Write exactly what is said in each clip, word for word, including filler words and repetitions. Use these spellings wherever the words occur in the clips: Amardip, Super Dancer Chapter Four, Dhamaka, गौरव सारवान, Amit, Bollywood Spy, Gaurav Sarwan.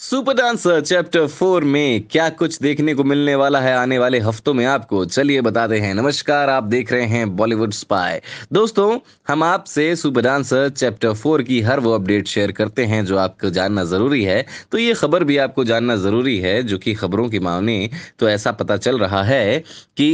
Super dancer chapter four में क्या कुछ देखने को मिलने वाला है आने वाले हफ्तों में आपको, चलिए बताते हैं। नमस्कार, आप देख रहे हैं बॉलीवुड स्पाई। दोस्तों, हम आपसे सुपर डांसर चैप्टर फोर की हर वो अपडेट शेयर करते हैं जो आपको जानना ज़रूरी है, तो ये खबर भी आपको जानना ज़रूरी है। जो कि खबरों की माने तो ऐसा पता चल रहा है कि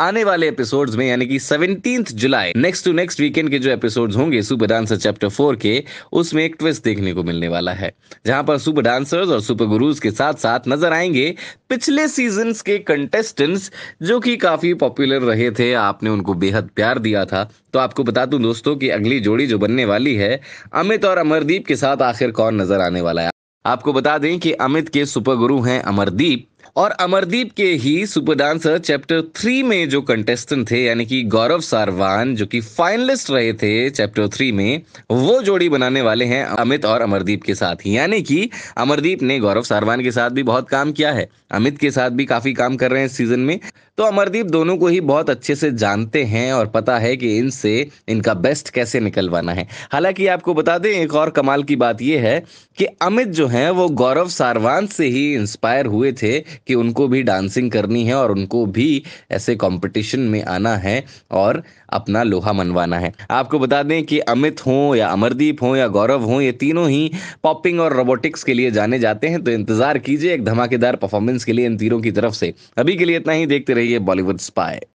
आने वाले एपिसोड्स में यानी कि सेवनटीन्थ जुलाई नेक्स्ट टू नेक्स्ट वीकेंड के जो एपिसोड्स होंगे सुपर डांसर चैप्टर फोर के, उसमें एक ट्विस्ट देखने को मिलने वाला है, जहाँ पर सुपर डांसर और सुपर गुरुज के साथ साथ नजर आएंगे पिछले सीजन्स के कंटेस्टेंट्स जो कि काफी पॉपुलर रहे थे, आपने उनको बेहद प्यार दिया था। तो आपको बता दूं दोस्तों कि अगली जोड़ी जो बनने वाली है अमित और अमरदीप के साथ, आखिर कौन नजर आने वाला है। आपको बता दें कि अमित के सुपर गुरु हैं अमरदीप, और अमरदीप के ही सुपर डांसर चैप्टर थ्री में जो कंटेस्टेंट थे यानी कि गौरव सारवान जो कि फाइनलिस्ट रहे थे चैप्टर थ्री में, वो जोड़ी बनाने वाले हैं अमित और अमरदीप के साथ। यानी कि अमरदीप ने गौरव सारवान के साथ भी बहुत काम किया है, अमित के साथ भी काफी काम कर रहे हैं सीजन में, तो अमरदीप दोनों को ही बहुत अच्छे से जानते हैं और पता है कि इनसे इनका बेस्ट कैसे निकलवाना है। हालांकि आपको बता दें एक और कमाल की बात यह है कि अमित जो है वो गौरव सारवान से ही इंस्पायर हुए थे कि उनको भी डांसिंग करनी है और उनको भी ऐसे कंपटीशन में आना है और अपना लोहा मनवाना है। आपको बता दें कि अमित हों या अमरदीप हों या गौरव हों, ये तीनों ही पॉपिंग और रोबोटिक्स के लिए जाने जाते हैं, तो इंतजार कीजिए एक धमाकेदार परफॉर्मेंस के लिए इन तीनों की तरफ से। अभी के लिए इतना ही, देखते रहिए बॉलीवुड स्पाई।